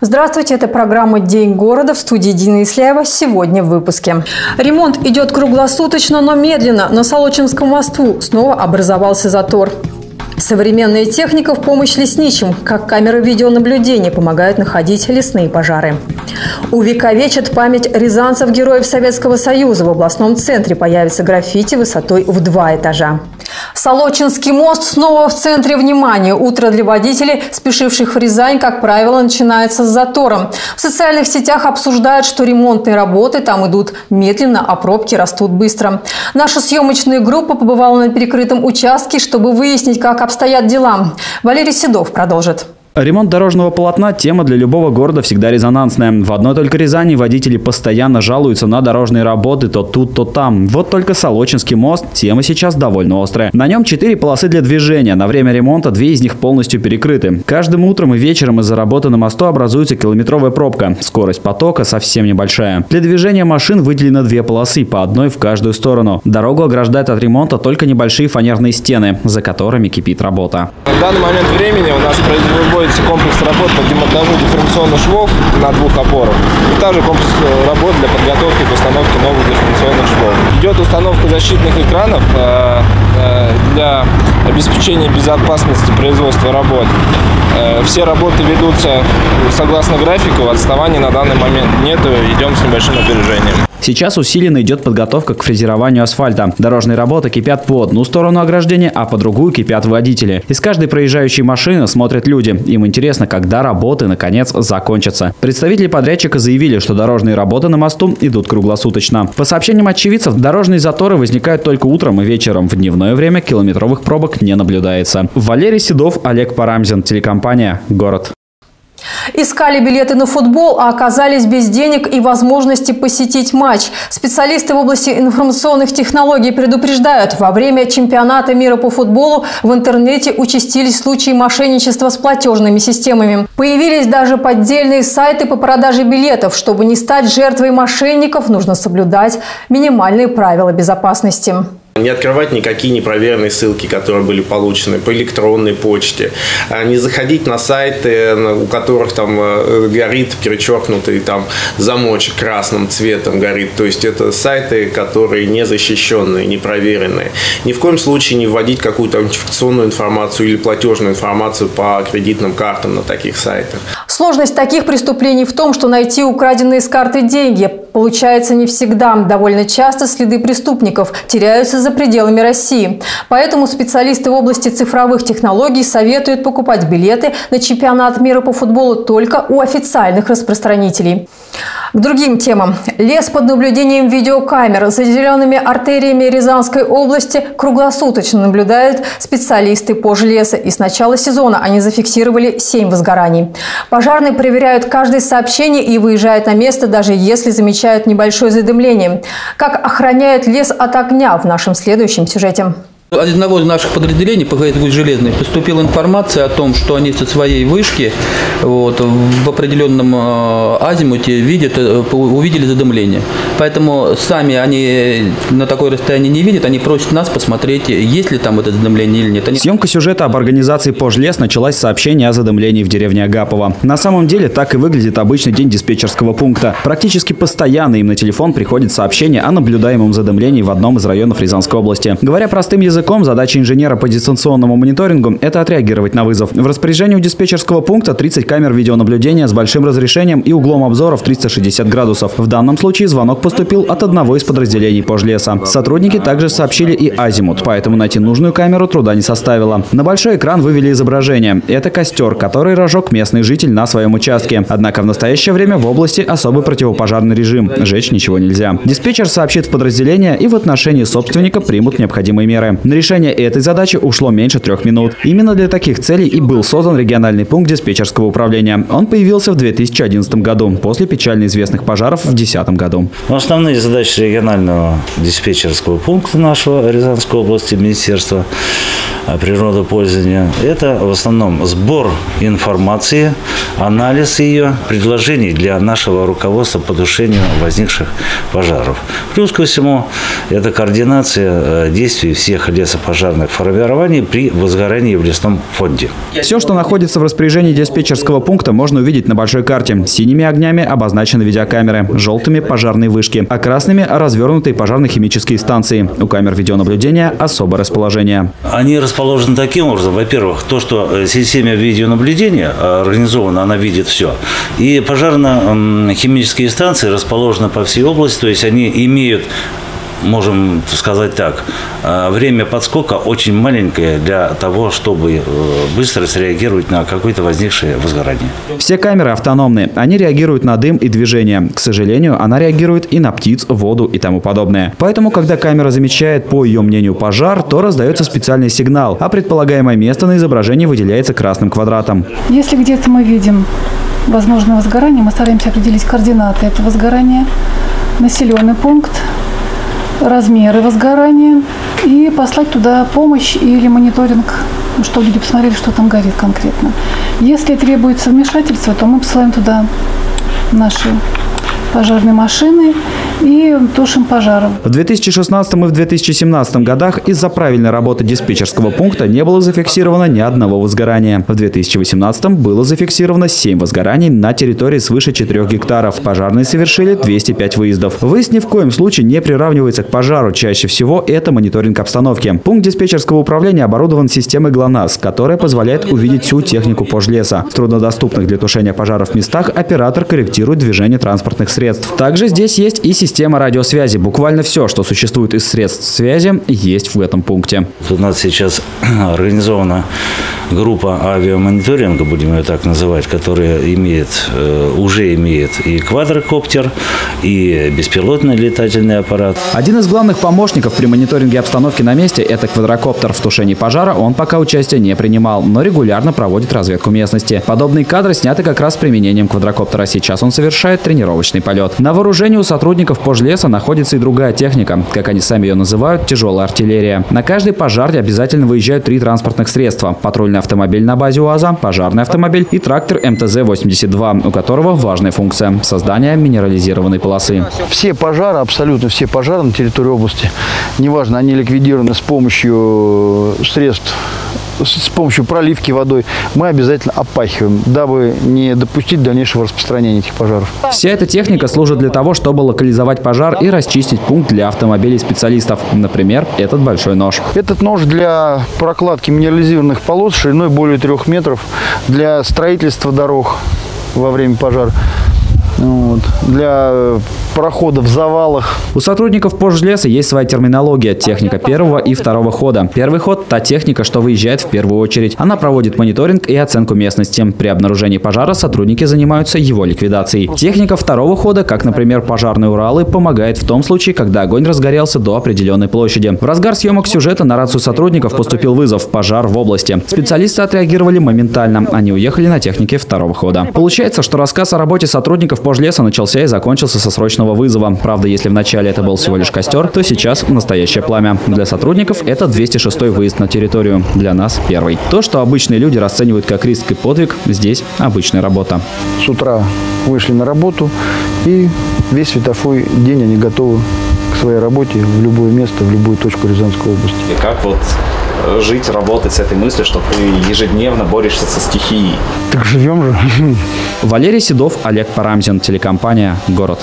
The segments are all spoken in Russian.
Здравствуйте, это программа «День города», в студии Дина Исляева. Сегодня в выпуске. Ремонт идет круглосуточно, но медленно. На Солочинском мосту снова образовался затор. Современная техника в помощь лесничим, как камеры видеонаблюдения помогают находить лесные пожары. Увековечат память рязанцев-героев Советского Союза. В областном центре появится граффити высотой в 2 этажа. Солочинский мост снова в центре внимания. Утро для водителей, спешивших в Рязань, как правило, начинается с затором. В социальных сетях обсуждают, что ремонтные работы там идут медленно, а пробки растут быстро. Наша съемочная группа побывала на перекрытом участке, чтобы выяснить, как обстоят дела. Валерий Седов продолжит. Ремонт дорожного полотна – тема для любого города всегда резонансная. В одной только Рязани водители постоянно жалуются на дорожные работы то тут, то там. Вот только Солочинский мост – тема сейчас довольно острая. На нем 4 полосы для движения. На время ремонта 2 из них полностью перекрыты. Каждым утром и вечером из-за работы на мосту образуется километровая пробка. Скорость потока совсем небольшая. Для движения машин выделено 2 полосы, по одной в каждую сторону. Дорогу ограждает от ремонта только небольшие фанерные стены, за которыми кипит работа. В данный момент времени у нас производится комплекс работ по демонтажу дифференционных швов на 2 опорах. И также комплекс работ для подготовки к установке новых дифференционных швов. Идет установка защитных экранов для обеспечения безопасности производства работ. Все работы ведутся согласно графику, отставаний на данный момент нету, идем с небольшим опережением. Сейчас усиленно идет подготовка к фрезерованию асфальта. Дорожные работы кипят по одну сторону ограждения, а по другую кипят водители. Из каждой проезжающей машины смотрят люди. Им интересно, когда работы наконец закончатся. Представители подрядчика заявили, что дорожные работы на мосту идут круглосуточно. По сообщениям очевидцев, дорожные заторы возникают только утром и вечером. В дневное время километровых пробок не наблюдается. Валерий Седов, Олег Парамзин, телекомпания «Город». Искали билеты на футбол, а оказались без денег и возможности посетить матч. Специалисты в области информационных технологий предупреждают, во время чемпионата мира по футболу в интернете участились случаи мошенничества с платежными системами. Появились даже поддельные сайты по продаже билетов. Чтобы не стать жертвой мошенников, нужно соблюдать минимальные правила безопасности. Не открывать никакие непроверенные ссылки, которые были получены по электронной почте. Не заходить на сайты, у которых там горит перечеркнутый там замочек красным цветом горит. То есть это сайты, которые не защищенные, не проверенные. Ни в коем случае не вводить какую-то идентификационную информацию или платежную информацию по кредитным картам на таких сайтах. Сложность таких преступлений в том, что найти украденные с карты деньги получается не всегда. Довольно часто следы преступников теряются за пределами России. Поэтому специалисты в области цифровых технологий советуют покупать билеты на чемпионат мира по футболу только у официальных распространителей. К другим темам. Лес под наблюдением видеокамер. За зелеными артериями Рязанской области круглосуточно наблюдают специалисты пожлеса. И с начала сезона они зафиксировали 7 возгораний. Пожарные проверяют каждое сообщение и выезжают на место, даже если замечают небольшое задымление. Как охраняют лес от огня, в нашем следующем сюжете. От одного из наших подразделений, ПГС «Железный», поступила информация о том, что они со своей вышки в определенном азимуте увидели задымление. Поэтому сами они на такое расстояние не видят, они просят нас посмотреть, есть ли там это задымление или нет. Съемка сюжета об организации «Пожлес» началась с сообщения о задымлении в деревне Агапова. На самом деле так и выглядит обычный день диспетчерского пункта. Практически постоянно им на телефон приходит сообщение о наблюдаемом задымлении в одном из районов Рязанской области. Говоря простым языком, задача инженера по дистанционному мониторингу – это отреагировать на вызов. В распоряжении у диспетчерского пункта 30 камер видеонаблюдения с большим разрешением и углом обзора в 360 градусов. В данном случае звонок поступил от одного из подразделений пожлеса. Сотрудники также сообщили и азимут, поэтому найти нужную камеру труда не составило. На большой экран вывели изображение. Это костер, который разжег местный житель на своем участке. Однако в настоящее время в области особый противопожарный режим. Жечь ничего нельзя. Диспетчер сообщит в подразделение, и в отношении собственника примут необходимые меры. На решение этой задачи ушло меньше 3 минут. Именно для таких целей и был создан региональный пункт диспетчерского управления. Он появился в 2011 году, после печально известных пожаров в 2010 году. Основные задачи регионального диспетчерского пункта нашего Рязанской области, Министерства природопользования, это в основном сбор информации, анализ ее, предложений для нашего руководства по тушению возникших пожаров. Плюс ко всему, это координация действий всех лесопожарных формирований при возгорании в лесном фонде. Все, что находится в распоряжении диспетчерского пункта, можно увидеть на большой карте. Синими огнями обозначены видеокамеры, желтыми – пожарные вышки, а красными – развернутые пожарно-химические станции. У камер видеонаблюдения особое расположение. Они расположены таким образом. Во-первых, то, что система видеонаблюдения организована, она видит все. И пожарно-химические станции расположены по всей области, то есть они имеют, можем сказать так, время подскока очень маленькое для того, чтобы быстро среагировать на какое-то возникшее возгорание. Все камеры автономные. Они реагируют на дым и движение. К сожалению, она реагирует и на птиц, воду и тому подобное. Поэтому, когда камера замечает, по ее мнению, пожар, то раздается специальный сигнал, а предполагаемое место на изображении выделяется красным квадратом. Если где-то мы видим возможное возгорание, мы стараемся определить координаты этого возгорания, населенный пункт, размеры возгорания и послать туда помощь или мониторинг, чтобы люди посмотрели, что там горит конкретно. Если требуется вмешательство, то мы посылаем туда наши пожарные машины и тушим пожаром. В 2016 и в 2017 годах из-за правильной работы диспетчерского пункта не было зафиксировано ни одного возгорания. В 2018 было зафиксировано 7 возгораний на территории свыше 4 гектаров. Пожарные совершили 205 выездов. Выезд ни в коем случае не приравнивается к пожару. Чаще всего это мониторинг обстановки. Пункт диспетчерского управления оборудован системой ГЛОНАСС, которая позволяет увидеть всю технику пожлеса. В труднодоступных для тушения пожаров местах оператор корректирует движение транспортных средств. Также здесь есть и система радиосвязи. Буквально все, что существует из средств связи, есть в этом пункте. У нас сейчас организована группа авиамониторинга, будем ее так называть, которая уже имеет и квадрокоптер, и беспилотный летательный аппарат. Один из главных помощников при мониторинге обстановки на месте – это квадрокоптер. В тушении пожара он пока участия не принимал, но регулярно проводит разведку местности. Подобные кадры сняты как раз с применением квадрокоптера. Сейчас он совершает тренировочный полет. На вооружении у сотрудников пожлеса находится и другая техника, как они сами ее называют, тяжелая артиллерия. На каждый пожар обязательно выезжают 3 транспортных средства: патрульный автомобиль на базе УАЗа, пожарный автомобиль и трактор МТЗ-82, у которого важная функция – создание минерализированной полосы. Все пожары, абсолютно все пожары на территории области, неважно, они ликвидированы с помощью средств, с помощью проливки водой, мы обязательно опахиваем, дабы не допустить дальнейшего распространения этих пожаров. Вся эта техника служит для того, чтобы локализовать пожар и расчистить пункт для автомобилей специалистов. Например, этот большой нож. Этот нож для прокладки минерализированных полос шириной более 3 метров, для строительства дорог во время пожара. Вот. Для прохода в завалах. У сотрудников пожлеса есть своя терминология – техника первого и второго хода. Первый ход – та техника, что выезжает в первую очередь. Она проводит мониторинг и оценку местности. При обнаружении пожара сотрудники занимаются его ликвидацией. Техника второго хода, как, например, пожарные Уралы, помогает в том случае, когда огонь разгорелся до определенной площади. В разгар съемок сюжета на рацию сотрудников поступил вызов – пожар в области. Специалисты отреагировали моментально. Они уехали на технике второго хода. Получается, что рассказ о работе сотрудников пожлеса начался и закончился со срочного вызова. Правда, если вначале это был всего лишь костер, то сейчас настоящее пламя. Для сотрудников это 206-й выезд на территорию. Для нас – первый. То, что обычные люди расценивают как риск и подвиг, здесь обычная работа. С утра вышли на работу, и весь световой день они готовы к своей работе в любое место, в любую точку Рязанской области. И как вот жить, работать с этой мыслью, что ты ежедневно борешься со стихией? Так живем же. Валерий Седов, Олег Парамзин, телекомпания «Город».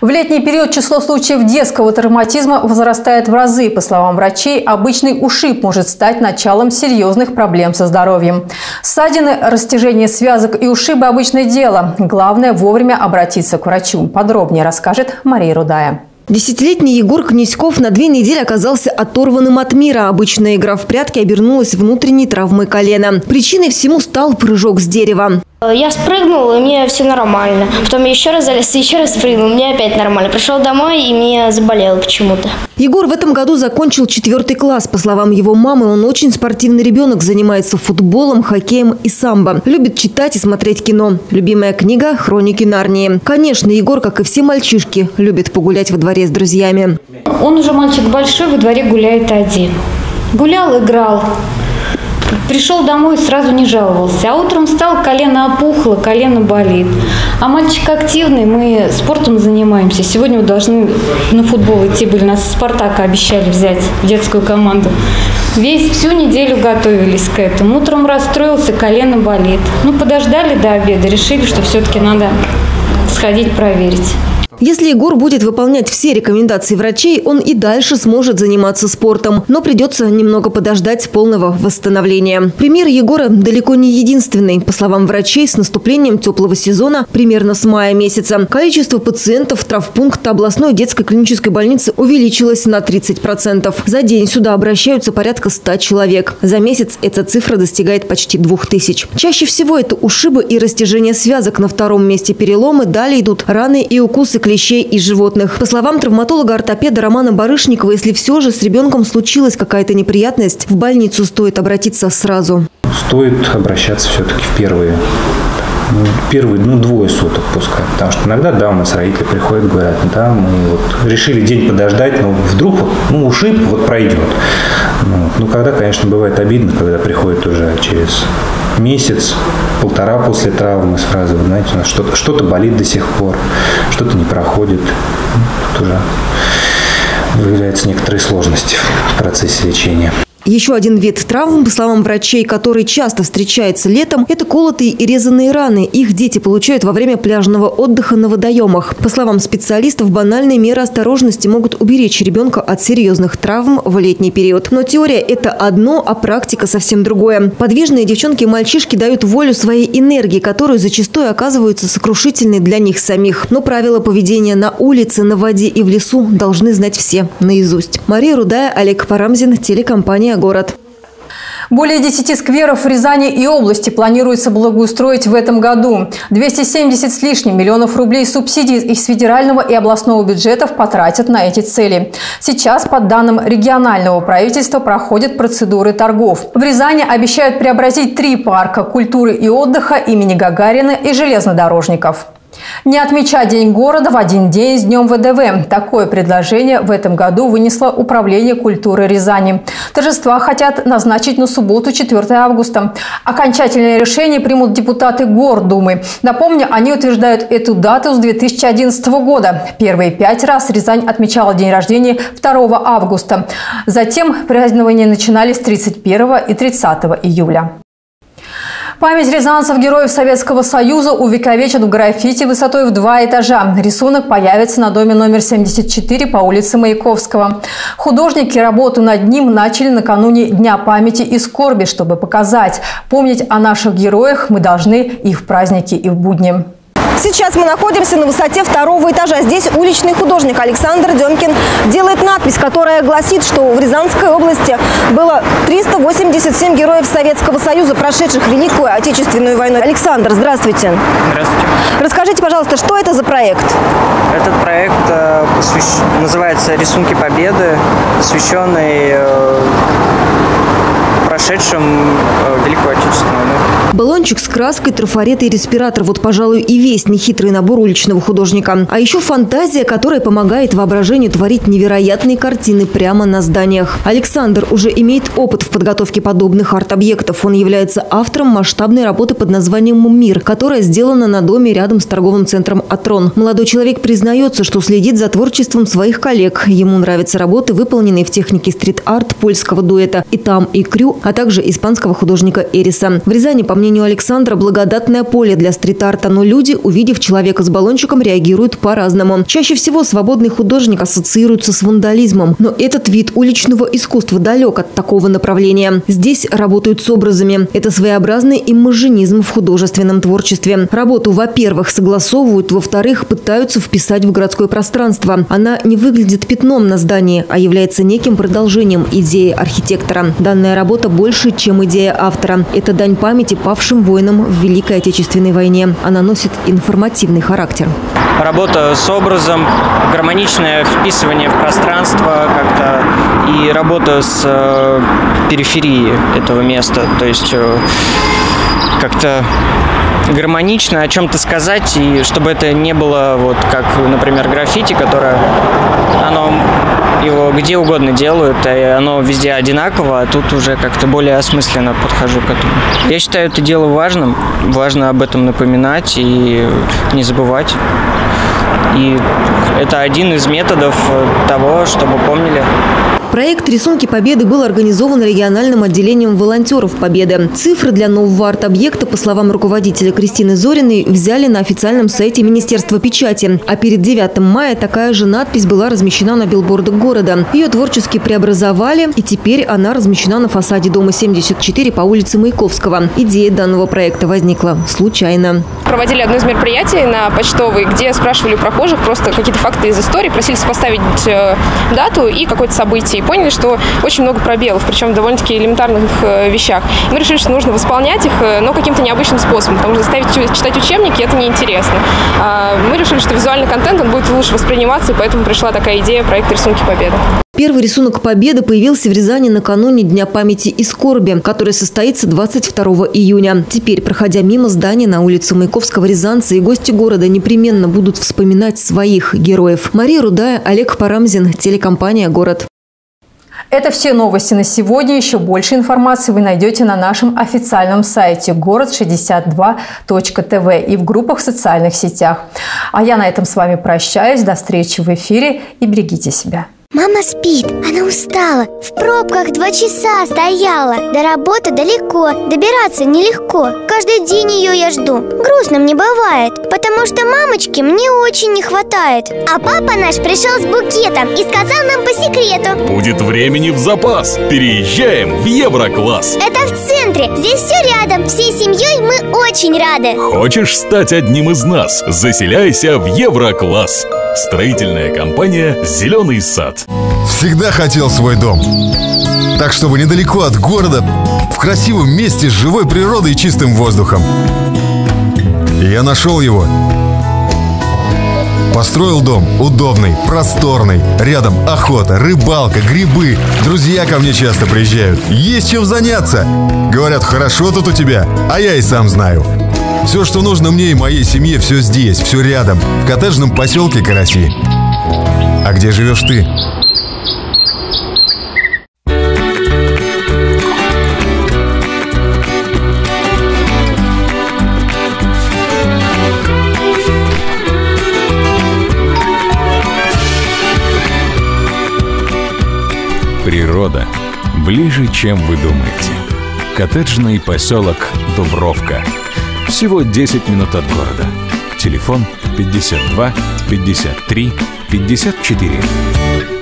В летний период число случаев детского травматизма возрастает в разы. По словам врачей, обычный ушиб может стать началом серьезных проблем со здоровьем. Ссадины, растяжение связок и ушибы – обычное дело. Главное – вовремя обратиться к врачу. Подробнее расскажет Мария Рудая. 10-летний Егор Князьков на 2 недели оказался оторванным от мира. Обычная игра в прятки обернулась внутренней травмой колена. Причиной всему стал прыжок с дерева. Я спрыгнул, и мне все нормально. Потом я еще раз залез, и еще раз спрыгнул, мне опять нормально. Пришел домой, и мне заболело почему-то. Егор в этом году закончил 4 класс. По словам его мамы, он очень спортивный ребенок. Занимается футболом, хоккеем и самбо. Любит читать и смотреть кино. Любимая книга – «Хроники Нарнии». Конечно, Егор, как и все мальчишки, любит погулять во дворе с друзьями. Он уже мальчик большой, во дворе гуляет один. Гулял, играл. Пришел домой, сразу не жаловался. А утром встал, колено опухло, колено болит. А мальчик активный, мы спортом занимаемся. Сегодня мы должны на футбол идти были. Нас из «Спартака» обещали взять в детскую команду. Всю неделю готовились к этому. Утром расстроился, колено болит. Ну, подождали до обеда, решили, что все-таки надо сходить проверить. Если Егор будет выполнять все рекомендации врачей, он и дальше сможет заниматься спортом. Но придется немного подождать полного восстановления. Пример Егора далеко не единственный. По словам врачей, с наступлением теплого сезона, примерно с мая месяца, количество пациентов травмпункта областной детской клинической больницы увеличилось на 30%. За день сюда обращаются порядка 100 человек. За месяц эта цифра достигает почти 2000. Чаще всего это ушибы и растяжение связок. На втором месте переломы, далее идут раны и укусы клещей и животных. По словам травматолога-ортопеда Романа Барышникова, если все же с ребенком случилась какая-то неприятность, в больницу стоит обратиться сразу. Стоит обращаться все-таки в первые, двое суток пускай. Потому что иногда, да, у нас родители приходят, говорят, да, мы вот решили день подождать, но вдруг ушиб пройдет. Когда, конечно, бывает обидно, когда приходит уже через месяц, полтора после травмы сразу, знаете, у нас что-то болит до сих пор, что-то не проходит. Тут уже выявляются некоторые сложности в процессе лечения. Еще один вид травм, по словам врачей, который часто встречается летом, это колотые и резанные раны. Их дети получают во время пляжного отдыха на водоемах. По словам специалистов, банальные меры осторожности могут уберечь ребенка от серьезных травм в летний период. Но теория – это одно, а практика совсем другое. Подвижные девчонки и мальчишки дают волю своей энергии, которую зачастую оказываются сокрушительной для них самих. Но правила поведения на улице, на воде и в лесу должны знать все наизусть. Мария Рудая, Олег Парамзин, телекомпания «Город». Более 10 скверов в Рязани и области планируется благоустроить в этом году. 270 с лишним миллионов рублей субсидий из федерального и областного бюджетов потратят на эти цели. Сейчас, по данным регионального правительства, проходят процедуры торгов. В Рязани обещают преобразить 3 парка культуры и отдыха имени Гагарина и железнодорожников. Не отмечать День города в один день с Днем ВДВ. Такое предложение в этом году вынесло Управление культуры Рязани. Торжества хотят назначить на субботу, 4 августа. Окончательное решение примут депутаты Гордумы. Напомню, они утверждают эту дату с 2011 года. Первые 5 раз Рязань отмечала день рождения 2 августа. Затем празднования начинались 31 и 30 июля. Память рязанцев-героев Советского Союза увековечат в граффити высотой в 2 этажа. Рисунок появится на доме номер 74 по улице Маяковского. Художники работу над ним начали накануне Дня памяти и скорби, чтобы показать. Помнить о наших героях мы должны и в праздники, и в будни. Сейчас мы находимся на высоте 2 этажа. Здесь уличный художник Александр Демкин делает надпись, которая гласит, что в Рязанской области было 387 героев Советского Союза, прошедших Великую Отечественную войну. Александр, здравствуйте. Здравствуйте. Расскажите, пожалуйста, что это за проект? Этот проект называется «Рисунки Победы», посвященный прошедшим Великую Отечественную войну. Баллончик с краской, трафарет и респиратор – вот, пожалуй, и весь нехитрый набор уличного художника. А еще фантазия, которая помогает воображению творить невероятные картины прямо на зданиях. Александр уже имеет опыт в подготовке подобных арт-объектов. Он является автором масштабной работы под названием «Мир», которая сделана на доме рядом с торговым центром «Атрон». Молодой человек признается, что следит за творчеством своих коллег. Ему нравятся работы, выполненные в технике стрит-арт польского дуэта «И там, и Крю», а также испанского художника Эриса. В Рязани, по мнению Александра, благодатное поле для стрит-арта, но люди, увидев человека с баллончиком, реагируют по-разному. Чаще всего свободный художник ассоциируется с вандализмом, но этот вид уличного искусства далек от такого направления. Здесь работают с образами. Это своеобразный иммажинизм в художественном творчестве. Работу, во-первых, согласовывают, во-вторых, пытаются вписать в городское пространство. Она не выглядит пятном на здании, а является неким продолжением идеи архитектора. Данная работа больше, чем идея автора. Это дань памяти павшим воинам в Великой Отечественной войне. Она носит информативный характер. Работа с образом, гармоничное вписывание в пространство как-то и работа с периферии этого места. То есть как-то гармонично о чем-то сказать, и чтобы это не было вот как, например, граффити, которое оно его где угодно делают, и оно везде одинаково, а тут уже как-то более осмысленно подхожу к этому. Я считаю это дело важным, важно об этом напоминать и не забывать. И это один из методов того, чтобы помнили. Проект «Рисунки Победы» был организован региональным отделением волонтеров «Победы». Цифры для нового арт-объекта, по словам руководителя Кристины Зориной, взяли на официальном сайте Министерства печати. А перед 9 мая такая же надпись была размещена на билбордах города. Ее творчески преобразовали, и теперь она размещена на фасаде дома 74 по улице Маяковского. Идея данного проекта возникла случайно. Проводили одно из мероприятий на Почтовой, где спрашивали у прохожих просто какие-то факты из истории, просили поставить дату и какое-то событие. И поняли, что очень много пробелов, причем в довольно-таки элементарных вещах. Мы решили, что нужно восполнять их, но каким-то необычным способом, потому что заставить читать учебники – это неинтересно. Мы решили, что визуальный контент он будет лучше восприниматься, и поэтому пришла такая идея проекта «Рисунки Победы». Первый рисунок «Победы» появился в Рязани накануне Дня памяти и скорби, который состоится 22 июня. Теперь, проходя мимо здания на улицу Маяковского, рязанцы и гости города непременно будут вспоминать своих героев. Мария Рудая, Олег Парамзин, телекомпания «Город». Это все новости на сегодня. Еще больше информации вы найдете на нашем официальном сайте город62.тв и в группах в социальных сетях. А я на этом с вами прощаюсь. До встречи в эфире и берегите себя. Мама спит, она устала, в пробках 2 часа стояла. До работы далеко, добираться нелегко. Каждый день ее я жду, грустно мне бывает, потому что мамочки мне очень не хватает. А папа наш пришел с букетом и сказал нам по секрету: будет времени в запас, переезжаем в Еврокласс. Это в центре, здесь все рядом, всей семьей мы очень рады. Хочешь стать одним из нас? Заселяйся в Еврокласс. Строительная компания «Зеленый сад». Всегда хотел свой дом. Так, чтобы недалеко от города, в красивом месте с живой природой и чистым воздухом. Я нашел его. Построил дом удобный, просторный. Рядом охота, рыбалка, грибы. Друзья ко мне часто приезжают. Есть чем заняться. Говорят, хорошо тут у тебя, а я и сам знаю. Все, что нужно мне и моей семье, все здесь, все рядом, в коттеджном поселке Караси. А где живешь ты? Природа ближе, чем вы думаете. Коттеджный поселок Дубровка. Всего 10 минут от города. Телефон 52 53 54.